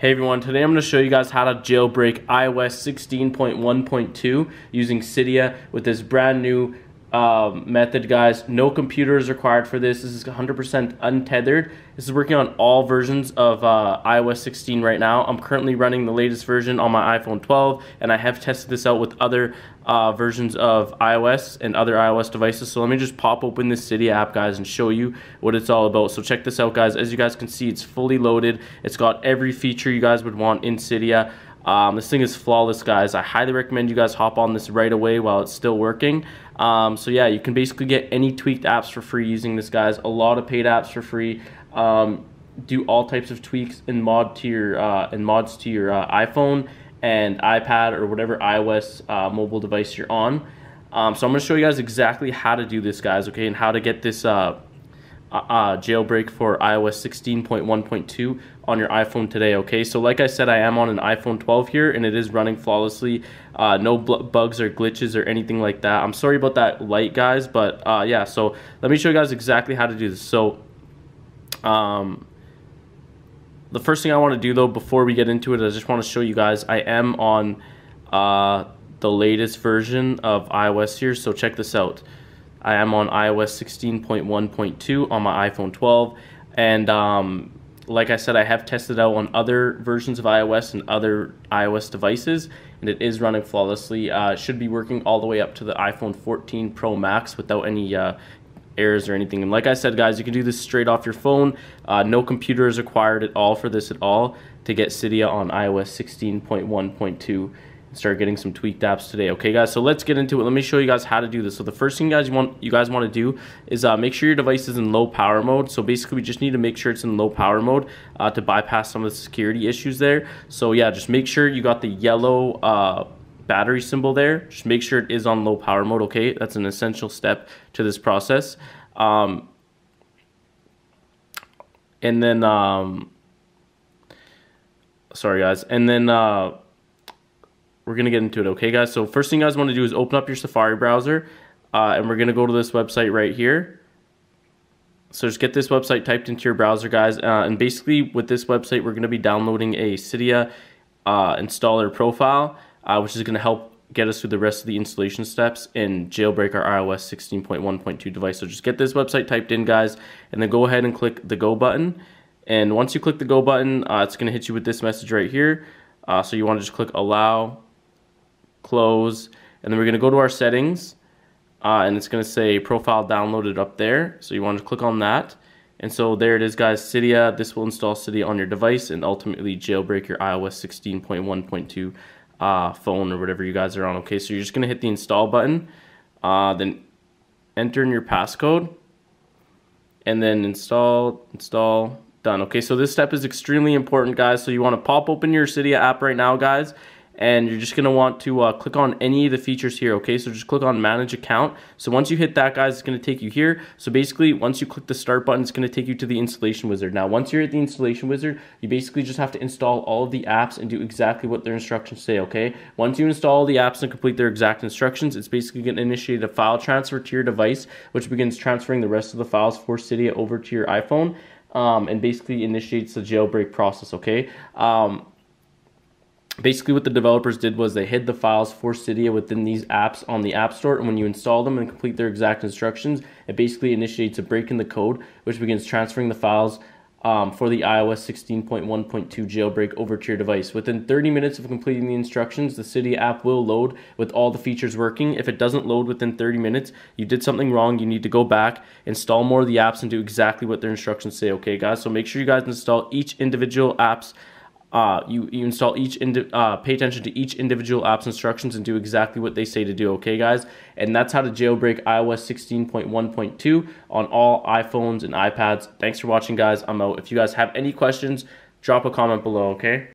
Hey everyone, today I'm going to show you guys how to jailbreak iOS 16.1.2 using Cydia with this brand new method, guys. No computer is required for this. This is 100% untethered. This is working on all versions of iOS 16 right now. I'm currently running the latest version on my iPhone 12, and I have tested this out with other versions of iOS and other iOS devices. So let me just pop open this Cydia app, guys, and show you what it's all about. So check this out, guys. As you guys can see, it's fully loaded. It's got every feature you guys would want in Cydia. This thing is flawless, guys. I highly recommend you guys hop on this right away while it's still working. So yeah, you can basically get any tweaked apps for free using this, guys. A lot of paid apps for free. Do all types of tweaks and mods to your iPhone and iPad or whatever iOS mobile device you're on. So I'm going to show you guys exactly how to do this, guys, okay, and how to get this jailbreak for iOS 16.1.2 on your iPhone today, okay? So like I said, I am on an iPhone 12 here, and it is running flawlessly. No bugs or glitches or anything like that. I'm sorry about that light, guys, but yeah, so let me show you guys exactly how to do this. So the first thing I want to do, though, before we get into it, I just want to show you guys I am on the latest version of iOS here, so check this out. I am on iOS 16.1.2 on my iPhone 12, and like I said, I have tested out on other versions of iOS and other iOS devices, and it is running flawlessly. It should be working all the way up to the iPhone 14 Pro Max without any errors or anything. And like I said, guys, you can do this straight off your phone. No computer is required at all for this at all to get Cydia on iOS 16.1.2. Start getting some tweaked apps today, okay, guys? So let's get into it. Let me show you guys how to do this. So the first thing, guys, you guys want to do is make sure your device is in low power mode. So basically, we just need to make sure it's in low power mode to bypass some of the security issues there. So yeah, just make sure you got the yellow battery symbol there. Just make sure it is on low power mode, okay? That's an essential step to this process. We're going to get into it, okay, guys? So first thing you guys want to do is open up your Safari browser, and we're going to go to this website right here. So just get this website typed into your browser, guys, and basically with this website, we're going to be downloading a Cydia installer profile, which is going to help get us through the rest of the installation steps and jailbreak our iOS 16.1.2 device. So just get this website typed in, guys, and then go ahead and click the Go button. And once you click the Go button, it's going to hit you with this message right here. So you want to just click Allow, Close, and then we're going to go to our settings, and it's going to say profile downloaded up there, so you want to click on that. And so there it is, guys, Cydia. This will install Cydia on your device and ultimately jailbreak your iOS 16.1.2 phone or whatever you guys are on, okay? So you're just going to hit the install button, then enter in your passcode, and then install, done, okay? So this step is extremely important, guys, so you want to pop open your Cydia app right now, guys, and you're just going to want to click on any of the features here, okay? So just click on Manage Account. So once you hit that, guys, it's going to take you here. So basically, once you click the Start button, it's going to take you to the Installation Wizard. Now, once you're at the Installation Wizard, you basically just have to install all of the apps and do exactly what their instructions say, okay? Once you install all the apps and complete their exact instructions, it's basically going to initiate a file transfer to your device, which begins transferring the rest of the files for Cydia over to your iPhone, and basically initiates the jailbreak process, okay? Basically what the developers did was they hid the files for Cydia within these apps on the App Store, and when you install them and complete their exact instructions, it basically initiates a break in the code, which begins transferring the files for the iOS 16.1.2 jailbreak over to your device. Within 30 minutes of completing the instructions, the Cydia app will load with all the features working. If it doesn't load within 30 minutes, you did something wrong. You need to go back, install more of the apps, and do exactly what their instructions say, okay, guys? So make sure you guys install each individual apps. Pay attention to each individual app's instructions and do exactly what they say to do, okay, guys? And that's how to jailbreak iOS 16.1.2 on all iPhones and iPads. Thanks for watching, guys. I'm out. If you guys have any questions, drop a comment below, okay?